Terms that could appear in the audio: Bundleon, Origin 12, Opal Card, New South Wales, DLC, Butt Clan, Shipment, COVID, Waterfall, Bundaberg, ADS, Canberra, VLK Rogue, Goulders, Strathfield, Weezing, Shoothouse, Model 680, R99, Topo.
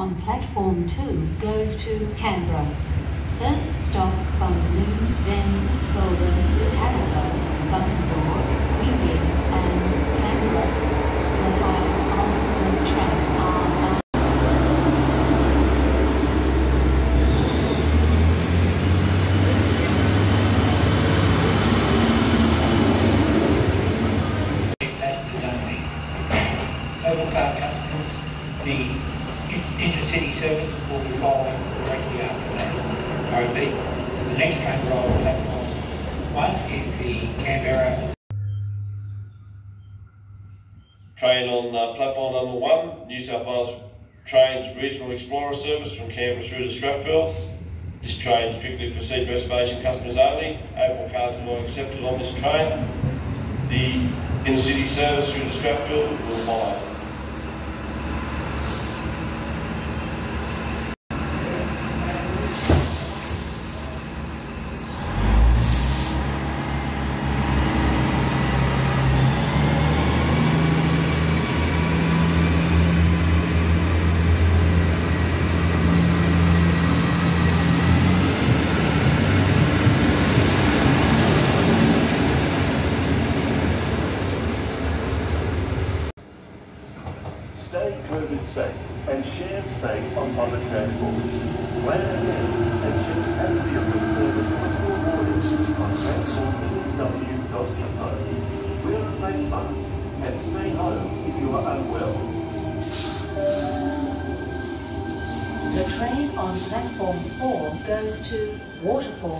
on platform 2 goes to Canberra. First stop, Bundleon, then Goulders, Taraba, Bundaberg, Weezing, and Canberra. The lines on the track are... ...passengers only. Opal Card customers, the intercity service will be rolling directly after that. The next train roll platform 1 is the Canberra. Train on platform number 1, New South Wales Trains Regional Explorer service from Canberra through to Strathfield. This train strictly for seat reservation customers only. Opal cards are not accepted on this train. The intercity service through to Strathfield will follow. Stay COVID safe and share space on public transport. Plan ahead and check capacity of your service before boarding on transportnsw.info. Wear face masks and stay home if you are unwell. The train on platform 4 goes to Waterfall.